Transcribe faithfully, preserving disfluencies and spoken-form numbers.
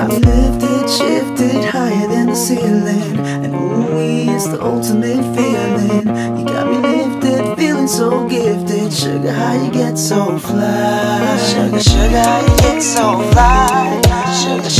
Got me lifted, shifted higher than the ceiling, and ooh, it's the ultimate feeling. You got me lifted, feeling so gifted. Sugar, how you get so fly? Sugar, sugar, how you get so fly? Sugar, sugar.